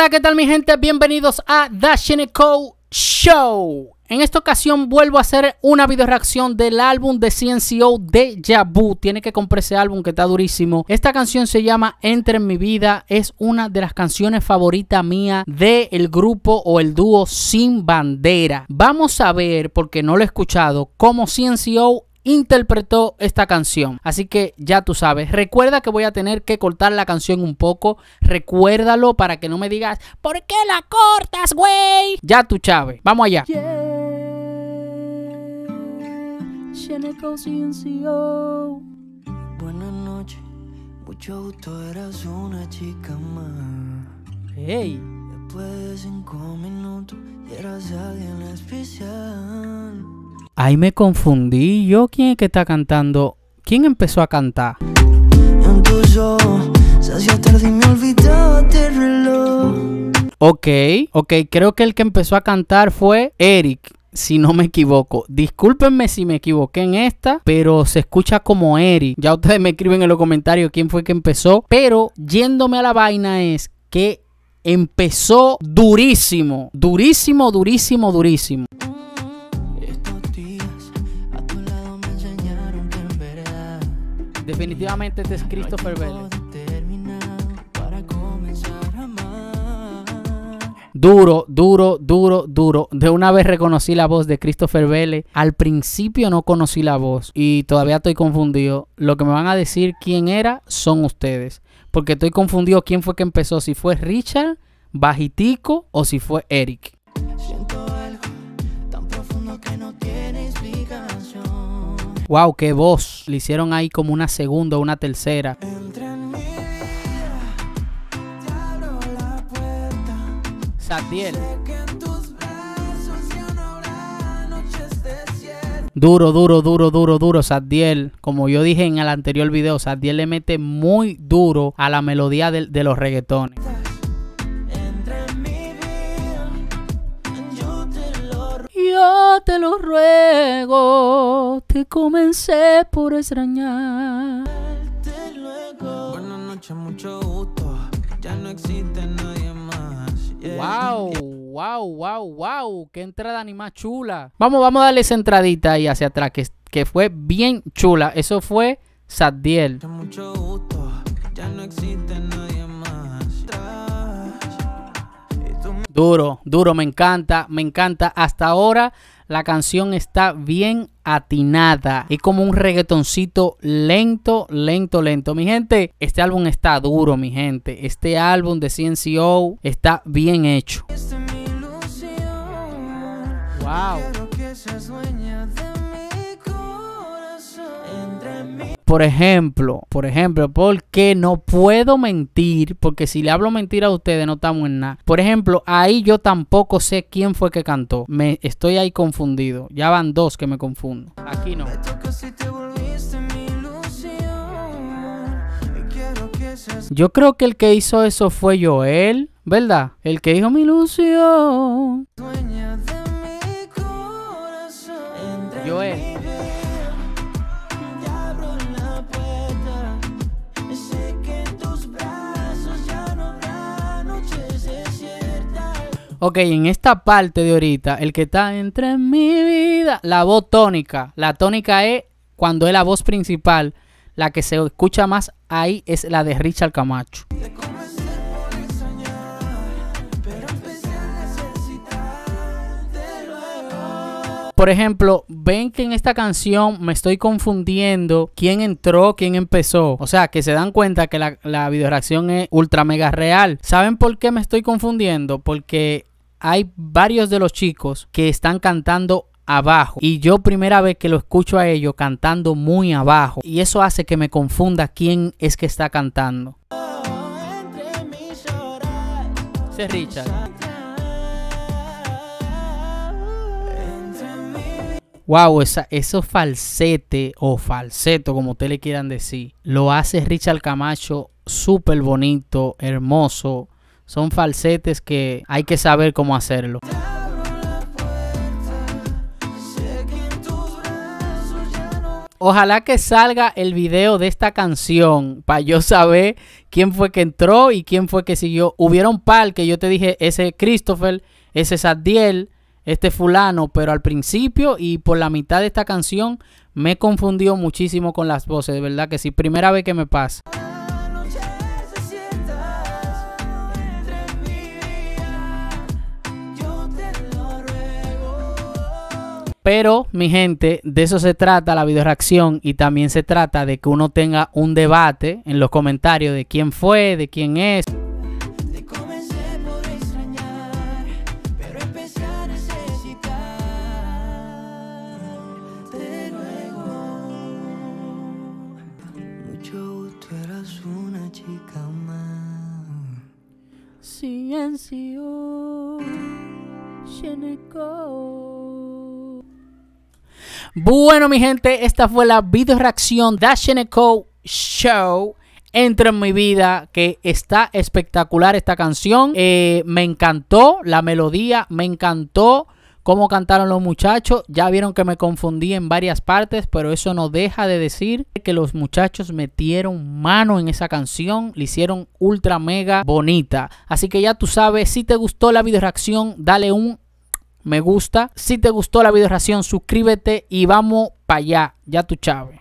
Hola, ¿qué tal mi gente? Bienvenidos a The Chenecou Show. En esta ocasión vuelvo a hacer una video reacción del álbum de CNCO de Jabu. Tiene que comprar ese álbum que está durísimo. Esta canción se llama Entra en mi vida. Es una de las canciones favoritas mía del grupo o el dúo Sin Bandera. Vamos a ver, porque no lo he escuchado, cómo CNCO interpretó esta canción. Así que ya tú sabes. Recuerda que voy a tener que cortar la canción un poco. Recuérdalo para que no me digas ¿por qué la cortas, güey? Ya tú, Chávez. Vamos allá. Buenas noches. Mucho gusto, eras una chica más. Hey. Después de 5 minutos eras alguien especial. Ahí me confundí yo. ¿Quién es que está cantando? ¿Quién empezó a cantar? Ok, creo que el que empezó a cantar fue Eric, si no me equivoco. Discúlpenme si me equivoqué en esta, pero se escucha como Eric. Ya ustedes me escriben en los comentarios quién fue que empezó. Pero yéndome a la vaina es que empezó durísimo. Durísimo. Definitivamente este es Christopher Vélez. Duro. De una vez reconocí la voz de Christopher Vélez. Al principio no conocí la voz y todavía estoy confundido. Lo que me van a decir quién era son ustedes, porque estoy confundido quién fue que empezó. Si fue Richard, Bajitico o si fue Eric. Wow, qué voz. Le hicieron ahí como una segunda o una tercera. Zadiel. Duro, Zadiel. Como yo dije en el anterior video, Zadiel le mete muy duro a la melodía de los reggaetones. Yo te lo ruego, te comencé por extrañar. Buenas noches, mucho gusto. Ya no existe nadie más. Wow. Qué entrada ni más chula. Vamos a darle esa entradita ahí hacia atrás, que fue bien chula. Eso fue Zadiel. Mucho gusto. Ya no existe nadie más. Duro, me encanta. Hasta ahora la canción está bien atinada. Es como un reggaetoncito lento. Mi gente, este álbum está duro, mi gente. Este álbum de CNCO está bien hecho. Wow. Por ejemplo, porque no puedo mentir, porque si le hablo mentira a ustedes no estamos en nada. Por ejemplo, ahí yo tampoco sé quién fue que cantó. Me estoy ahí confundido. Ya van 2 que me confundo. Aquí no. Yo creo que el que hizo eso fue Joel, ¿verdad? El que dijo mi ilusión. Joel. Ok, en esta parte de ahorita, el que está entra en mi vida, la voz tónica. La tónica es cuando es la voz principal. La que se escucha más ahí es la de Richard Camacho. Por ejemplo, ven que en esta canción me estoy confundiendo quién entró, quién empezó. O sea, que se dan cuenta que la videoreacción es ultra mega real. ¿Saben por qué me estoy confundiendo? Porque hay varios de los chicos que están cantando abajo. Y yo primera vez que lo escucho a ellos cantando muy abajo. Y eso hace que me confunda quién es que está cantando. Ese es Richard. Wow, esos falsete o falseto, como ustedes le quieran decir, lo hace Richard Camacho súper bonito, hermoso. Son falsetes que hay que saber cómo hacerlo. Ojalá que salga el video de esta canción para yo saber quién fue que entró y quién fue que siguió. Hubieron par que yo te dije, ese Christopher, ese Zadiel, este fulano, pero al principio y por la mitad de esta canción me confundió muchísimo con las voces. De verdad que sí, primera vez que me pasa. Pero, mi gente, de eso se trata la videoreacción y también se trata de que uno tenga un debate en los comentarios de quién fue, de quién es. Te comencé por extrañar, pero empecé a necesitar de nuevo. Mucho tú eras una chica más. CNCO, Chenecou. Bueno, mi gente, esta fue la video reacción de The Chenecou Show, Entra en mi vida, que está espectacular esta canción. Me encantó la melodía, me encantó cómo cantaron los muchachos. Ya vieron que me confundí en varias partes, pero eso no deja de decir que los muchachos metieron mano en esa canción, le hicieron ultra mega bonita. Así que ya tú sabes, si te gustó la video reacción, dale un me gusta. Si te gustó la videoreacción, suscríbete y vamos para allá. Ya tú sabes.